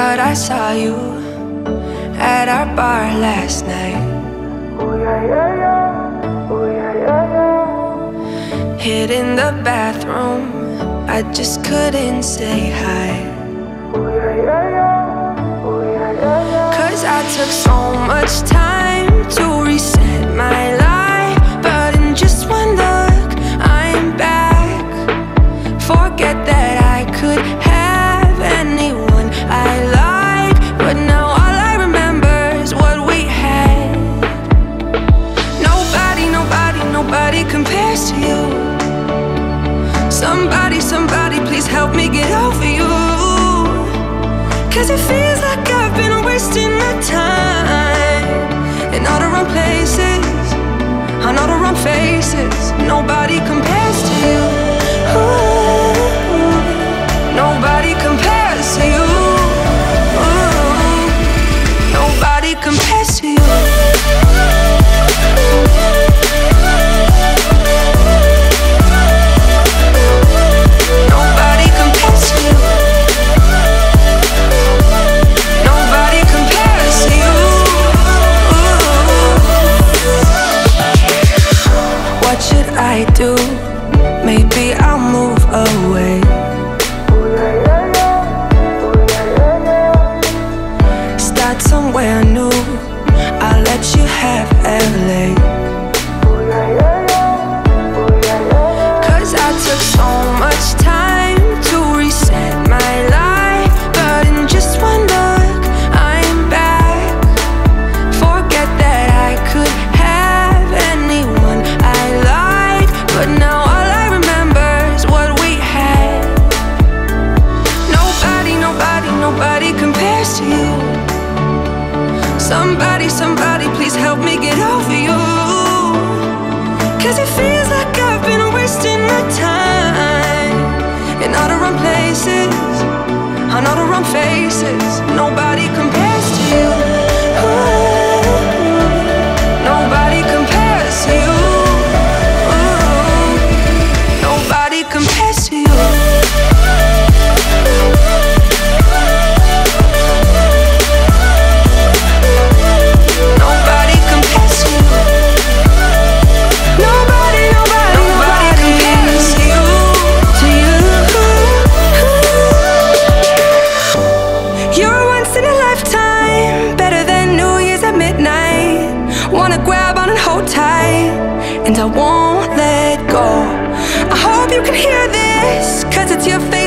thought I saw you at our bar last night. Ooh, yeah, yeah, yeah. Ooh, yeah, yeah, yeah. Hid in the bathroom, I just couldn't say hi. Ooh, yeah, yeah, yeah. Ooh, yeah, yeah, yeah. 'Cause I took so much time to reset my life, but in just one look, I'm back. Forget that I could have anyone I like, but now all I remember is what we had. Nobody, nobody, nobody compares to you. Somebody, somebody, please help me get over you. 'Cause it feels like I've been wasting my time in all the wrong places, on all the wrong faces. Nobody compares to you. Ooh, nobody compares to you. Ooh, nobody compares to you. Nobody compares to you. Nobody compares to you. What should I do? Maybe I'll move away. Start somewhere new. I'll let you have LA. 'Cause I took so much time to reset my life, but in just one look, I'm back. Forget that I could have anyone I like, but now all I remember is what we had. Nobody, nobody, nobody compares to you. Somebody, somebody, please help me get over you. 'Cause it feels like I've been wasting my time in all the wrong places, on all the wrong faces. Nobody compares to you. Ooh, nobody compares to you. Ooh, nobody compares to you. Nobody compares to you. Nobody, nobody, nobody compares to you. To you. You're once in a lifetime, better than New Year's at midnight. Wanna grab on and hold tight, and I won't let go. I hope you can hear this, 'cause it's your favorite.